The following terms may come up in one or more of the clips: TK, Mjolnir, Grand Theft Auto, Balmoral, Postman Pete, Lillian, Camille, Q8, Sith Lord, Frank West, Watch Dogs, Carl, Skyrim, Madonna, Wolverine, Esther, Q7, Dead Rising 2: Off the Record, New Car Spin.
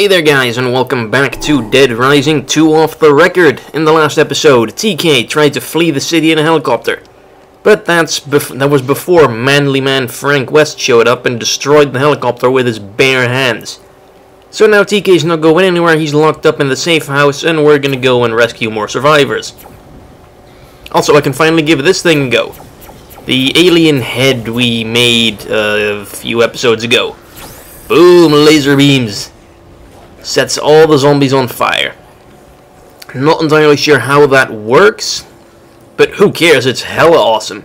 Hey there guys, and welcome back to Dead Rising 2: Off the Record. In the last episode, TK tried to flee the city in a helicopter. But that was before manly man Frank West showed up and destroyed the helicopter with his bare hands. So now TK's not going anywhere, he's locked up in the safe house, and we're gonna go and rescue more survivors. Also, I can finally give this thing a go. The alien head we made a few episodes ago. Boom, laser beams. Sets all the zombies on fire. Not entirely sure how that works, but who cares, it's hella awesome.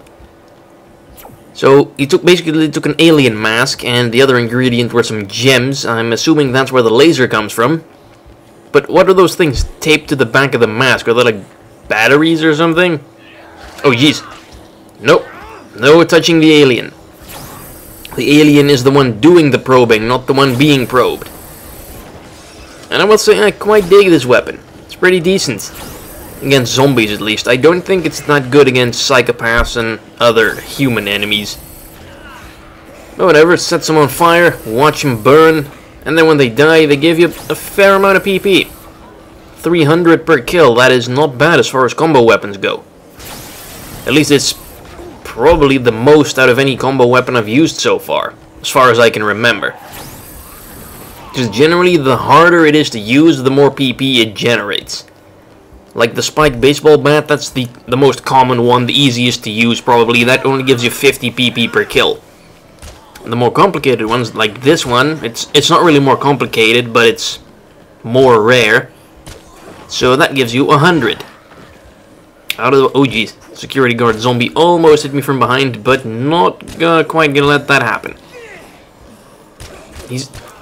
So he basically took an alien mask, and the other ingredient were some gems. I'm assuming that's where the laser comes from. But what are those things taped to the back of the mask? Are they like batteries or something? Oh jeez. Nope. No touching the alien. The alien is the one doing the probing, not the one being probed. And I will say I quite dig this weapon. It's pretty decent. Against zombies at least. I don't think it's that good against psychopaths and other human enemies. But whatever, sets them on fire, watch them burn, and then when they die they give you a fair amount of PP. 300 per kill, that is not bad as far as combo weapons go. At least it's probably the most out of any combo weapon I've used so far as I can remember. Because generally, the harder it is to use, the more PP it generates. Like the spiked baseball bat, that's the most common one, the easiest to use probably. That only gives you 50 PP per kill. And the more complicated ones, like this one, it's not really more complicated, but it's more rare. So that gives you 100. Out of the... oh geez, security guard zombie almost hit me from behind, but not quite gonna let that happen.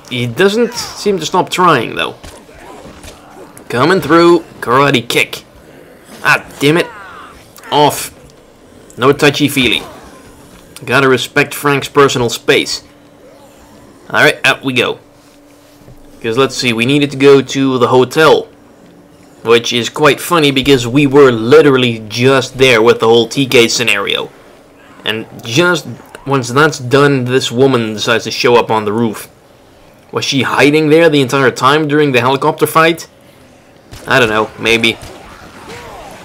He doesn't seem to stop trying, though. Coming through. Karate kick. Ah, damn it. Off. No touchy-feely. Gotta respect Frank's personal space. Alright, out we go. Because, let's see, we needed to go to the hotel. Which is quite funny, because we were literally just there with the whole TK scenario. And just once that's done, this woman decides to show up on the roof. Was she hiding there the entire time during the helicopter fight? I don't know, maybe.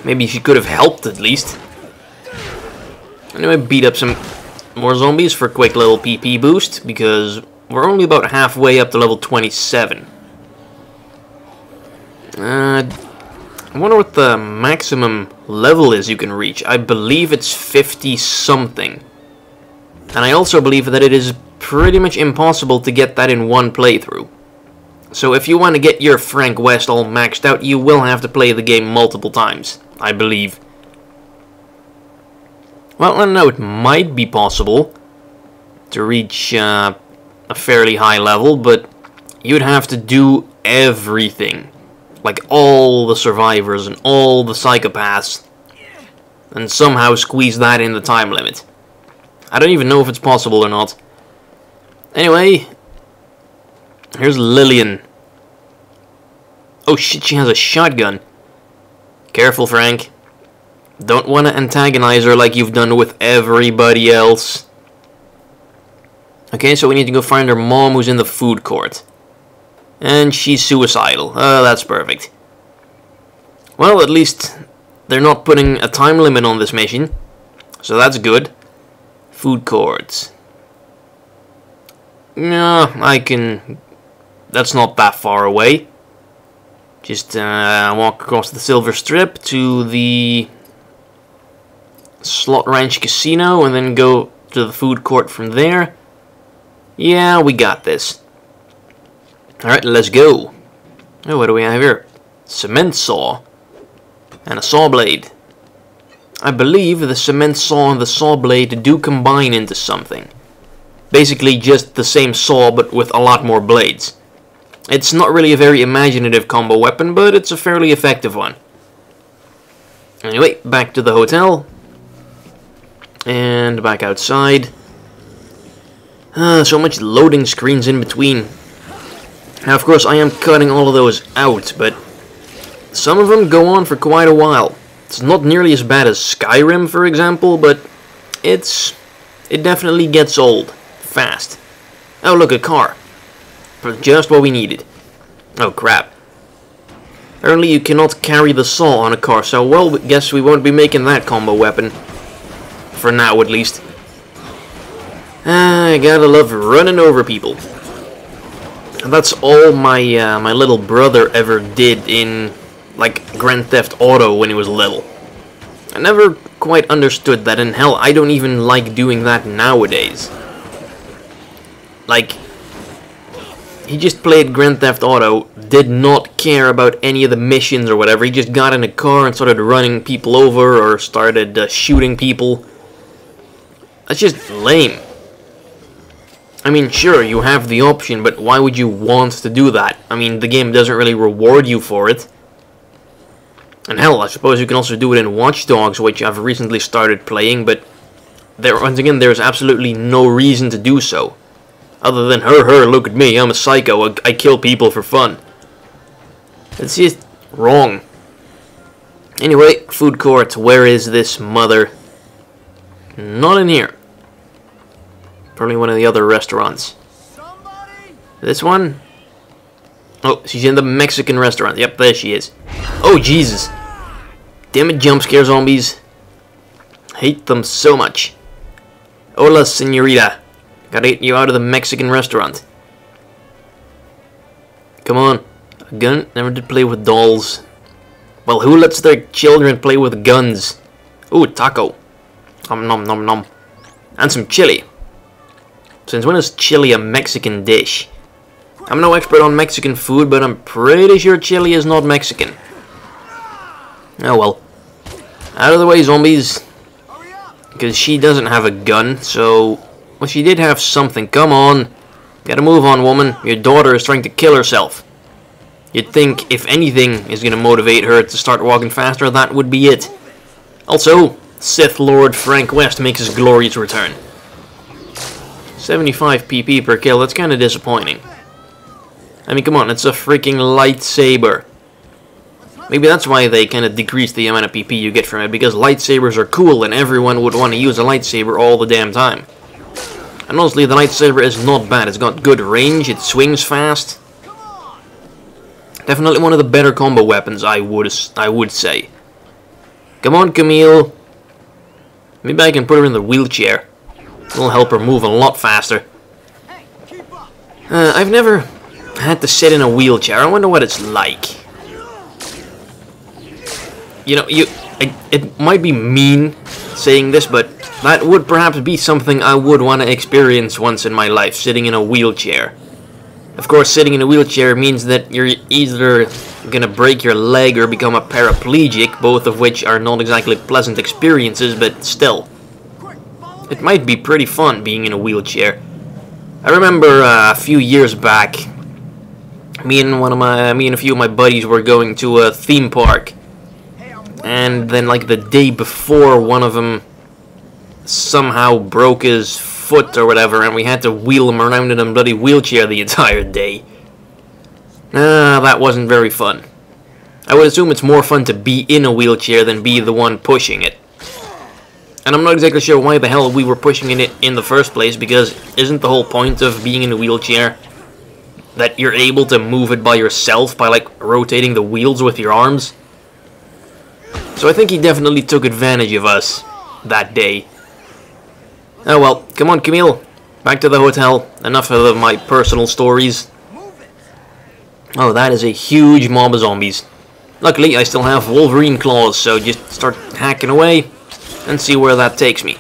Maybe she could have helped at least. Anyway, beat up some more zombies for a quick little PP boost, because we're only about halfway up to level 27. I wonder what the maximum level is you can reach. I believe it's 50-something. And I also believe that it is pretty much impossible to get that in one playthrough. So if you want to get your Frank West all maxed out, you will have to play the game multiple times, I believe. Well, I don't know, it might be possible to reach a fairly high level, but you'd have to do everything. Like all the survivors and all the psychopaths, and somehow squeeze that in the time limit. I don't even know if it's possible or not. Anyway, here's Lillian. Oh shit, she has a shotgun. Careful, Frank. Don't want to antagonize her like you've done with everybody else. Okay, so we need to go find her mom, who's in the food court. And she's suicidal. Oh, that's perfect. Well, at least they're not putting a time limit on this mission. So that's good. Food courts. No, I can... that's not that far away. Just walk across the Silver Strip to the Slot Ranch Casino and then go to the food court from there. Yeah, we got this. Alright, let's go. Oh, what do we have here? Cement saw. And a saw blade. I believe the cement saw and the saw blade do combine into something. Basically just the same saw, but with a lot more blades. It's not really a very imaginative combo weapon, but it's a fairly effective one. Anyway, back to the hotel. And back outside. So much loading screens in between. Now, of course, I am cutting all of those out, but some of them go on for quite a while. It's not nearly as bad as Skyrim, for example, but it definitely gets old. Fast. Oh, look, a car. Just what we needed. Oh crap. Apparently you cannot carry the saw on a car, so well, guess we won't be making that combo weapon. For now, at least. I gotta love running over people. And that's all my my little brother ever did in, like, Grand Theft Auto when he was little. I never quite understood that, and hell, I don't even like doing that nowadays. Like, he just played Grand Theft Auto, did not care about any of the missions or whatever. He just got in a car and started running people over or started shooting people. That's just lame. I mean, sure, you have the option, but why would you want to do that? I mean, the game doesn't really reward you for it. And hell, I suppose you can also do it in Watch Dogs, which I've recently started playing, but there, once again, there's absolutely no reason to do so. Other than, look at me, I'm a psycho, I kill people for fun. It's just wrong. Anyway, food court, where is this mother? Not in here. Probably one of the other restaurants. Somebody? This one? Oh, she's in the Mexican restaurant. Yep, there she is. Oh, Jesus. Damn it, jump scare zombies. Hate them so much. Hola, señorita. Gotta get you out of the Mexican restaurant. Come on. A gun? Never did play with dolls. Well, who lets their children play with guns? Ooh, taco. Nom nom nom. And some chili. Since when is chili a Mexican dish? I'm no expert on Mexican food, but I'm pretty sure chili is not Mexican. Oh well. Out of the way, zombies. Because she doesn't have a gun, so... Well, she did have something. Come on. Gotta move on, woman. Your daughter is trying to kill herself. You'd think, if anything is gonna motivate her to start walking faster, that would be it. Also, Sith Lord Frank West makes his glorious return. 75 PP per kill, that's kinda disappointing. I mean, come on, it's a freaking lightsaber. Maybe that's why they kinda decreased the amount of PP you get from it, because lightsabers are cool and everyone would want to use a lightsaber all the damn time. And honestly, the lightsaber is not bad. It's got good range, it swings fast. Definitely one of the better combo weapons, I would say. Come on, Camille. Maybe I can put her in the wheelchair. It'll help her move a lot faster. I've never had to sit in a wheelchair. I wonder what it's like. You know, it might be mean saying this, but... That would perhaps be something I would want to experience once in my life, sitting in a wheelchair. Of course, sitting in a wheelchair means that you're either gonna break your leg or become a paraplegic, both of which are not exactly pleasant experiences, but still. It might be pretty fun being in a wheelchair. I remember a few years back, me and a few of my buddies were going to a theme park. And then like the day before, one of them somehow broke his foot or whatever, and we had to wheel him around in a bloody wheelchair the entire day. That wasn't very fun. I would assume it's more fun to be in a wheelchair than be the one pushing it. And I'm not exactly sure why the hell we were pushing it in the first place, because isn't the whole point of being in a wheelchair that you're able to move it by yourself by, like, rotating the wheels with your arms? So I think he definitely took advantage of us that day. Oh well, come on, Camille. Back to the hotel. Enough of my personal stories. Oh, that is a huge mob of zombies. Luckily, I still have Wolverine claws, so just start hacking away and see where that takes me.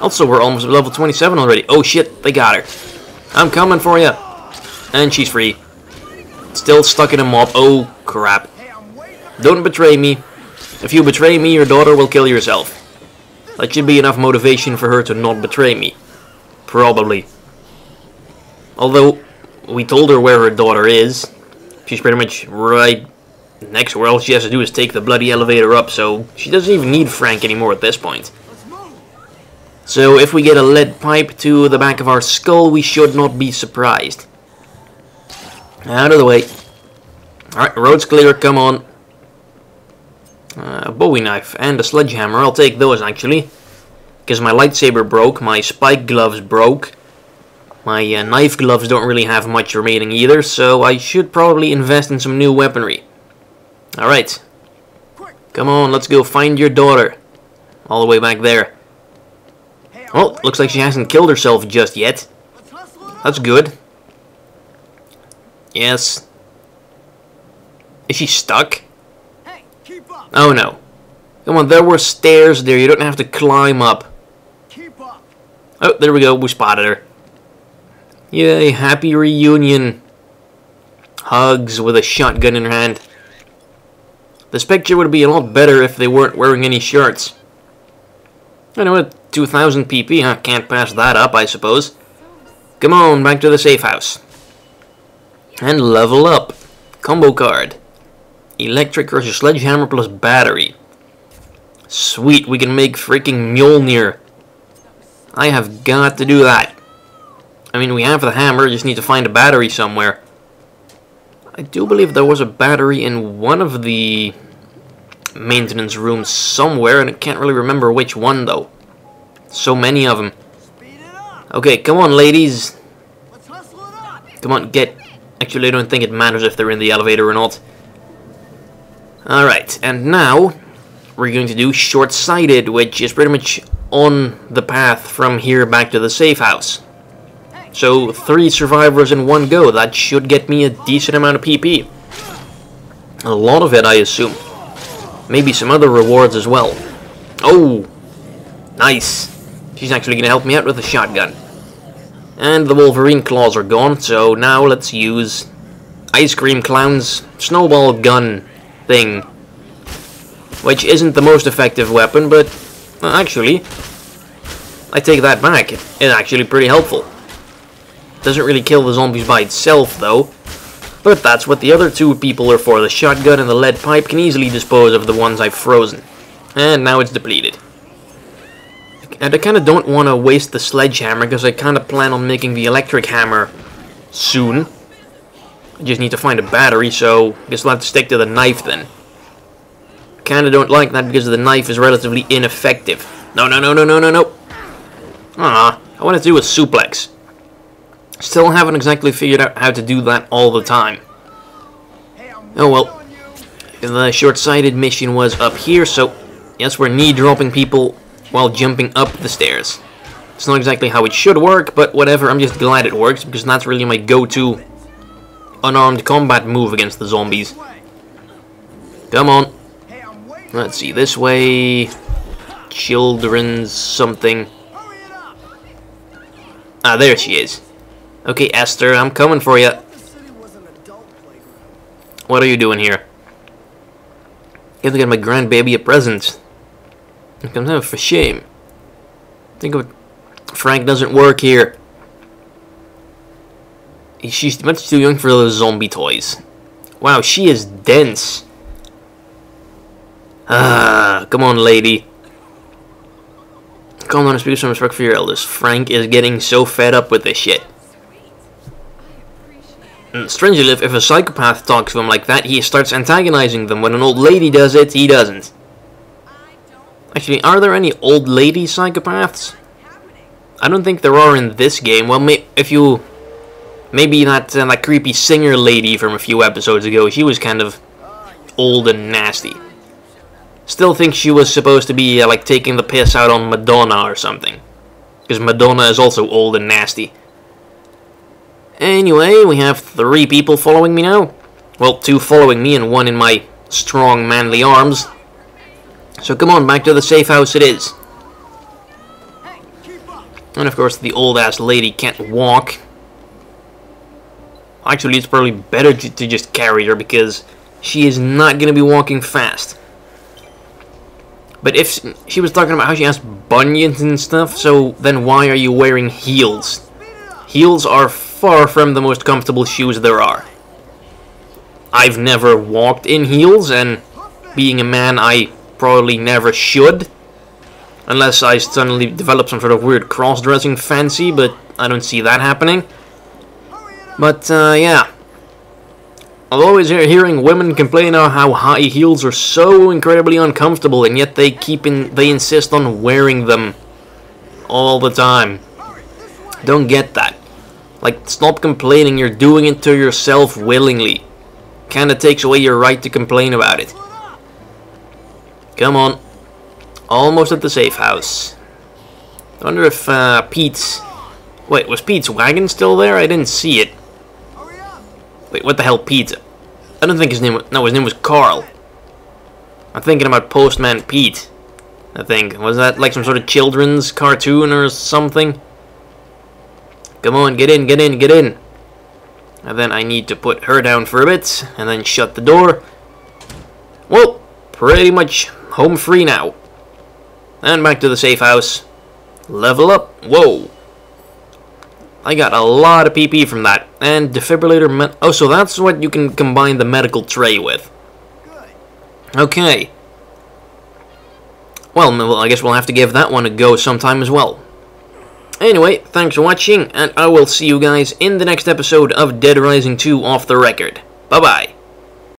Also, we're almost at level 27 already. Oh shit, they got her. I'm coming for you. And she's free. Still stuck in a mob. Oh, crap. Don't betray me. If you betray me, your daughter will kill yourself. That should be enough motivation for her to not betray me. Probably. Although, we told her where her daughter is. She's pretty much right next to her. All she has to do is take the bloody elevator up, so she doesn't even need Frank anymore at this point. So, if we get a lead pipe to the back of our skull, we should not be surprised. Out of the way. Alright, road's clear, come on. A bowie knife and a sledgehammer, I'll take those actually. Because my lightsaber broke, my spike gloves broke. My knife gloves don't really have much remaining either, so I should probably invest in some new weaponry. Alright. Come on, let's go find your daughter. All the way back there. Oh, looks like she hasn't killed herself just yet. That's good. Yes. Is she stuck? Oh no. Come on, there were stairs there. You don't have to climb up. Oh, there we go. We spotted her. Yay, happy reunion. Hugs with a shotgun in her hand. This picture would be a lot better if they weren't wearing any shirts. I know, at 2000 PP, I can't pass that up, I suppose. Come on, back to the safe house. And level up. Combo card. Electric versus sledgehammer plus battery. Sweet, we can make freaking Mjolnir. I have got to do that. I mean, we have the hammer, just need to find a battery somewhere. I do believe there was a battery in one of the maintenance rooms somewhere, and I can't really remember which one, though. So many of them. Okay, come on, ladies. Come on, get... Actually, I don't think it matters if they're in the elevator or not. Alright, and now we're going to do short-sighted, which is pretty much on the path from here back to the safe house. So, 3 survivors in one go. That should get me a decent amount of PP. A lot of it, I assume. Maybe some other rewards as well. Oh! Nice! She's actually going to help me out with a shotgun. And the Wolverine claws are gone, so now let's use Ice Cream Clown's snowball gun thing. Which isn't the most effective weapon, but actually, I take that back. It's actually pretty helpful. Doesn't really kill the zombies by itself, though. But that's what the other two people are for. The shotgun and the lead pipe can easily dispose of the ones I've frozen. And now it's depleted. And I kind of don't want to waste the sledgehammer, because I kind of plan on making the electric hammer soon. I just need to find a battery, so I guess I'll have to stick to the knife then. Kind of don't like that, because the knife is relatively ineffective. No, no, no, no, no, no, no. Ah, I want to do a suplex. Still haven't exactly figured out how to do that all the time. Oh well. The short-sighted mission was up here, so... Yes, we're knee-dropping people while jumping up the stairs. It's not exactly how it should work, but whatever, I'm just glad it works, because that's really my go-to unarmed combat move against the zombies. Come on. Let's see, this way... Children's something. Ah, there she is. Okay, Esther, I'm coming for you. What are you doing here? I have to get my grandbaby a present. It comes out for shame. Think of it. Frank doesn't work here. She's much too young for those zombie toys. Wow, she is dense. Ah, come on, lady. Calm down and speak some respect for your elders. Frank is getting so fed up with this shit. Strangely, if a psychopath talks to him like that, he starts antagonizing them. When an old lady does it, he doesn't. Actually, are there any old lady psychopaths? I don't think there are in this game. Well, maybe that creepy singer lady from a few episodes ago. She was kind of old and nasty. Still think she was supposed to be like taking the piss out on Madonna or something, because Madonna is also old and nasty. Anyway, we have 3 people following me now. Well, 2 following me and 1 in my strong, manly arms. So come on, back to the safe house it is. And of course, the old-ass lady can't walk. Actually, it's probably better to just carry her, because she is not going to be walking fast. But if she was talking about how she has bunions and stuff, so then why are you wearing heels? Heels are far from the most comfortable shoes there are. I've never walked in heels, and being a man, I probably never should. Unless I suddenly develop some sort of weird cross-dressing fancy, but I don't see that happening. But, yeah. I'll always hearing women complain about how high heels are so incredibly uncomfortable, and yet they insist on wearing them all the time. Don't get that. Like, stop complaining, you're doing it to yourself willingly. Kinda takes away your right to complain about it. Come on. Almost at the safe house. I wonder if Pete's... Wait, was Pete's wagon still there? I didn't see it. Wait, what the hell, Pete? I don't think his name was... No, his name was Carl. I'm thinking about Postman Pete, I think. Was that like some sort of children's cartoon or something? Come on, get in, get in, get in. And then I need to put her down for a bit, and then shut the door. Well, pretty much home free now. And back to the safe house. Level up. Whoa. I got a lot of PP from that. And defibrillator... Oh, so that's what you can combine the medical tray with. Okay. Well, I guess we'll have to give that one a go sometime as well. Anyway, thanks for watching, and I will see you guys in the next episode of Dead Rising 2 Off the Record. Bye-bye.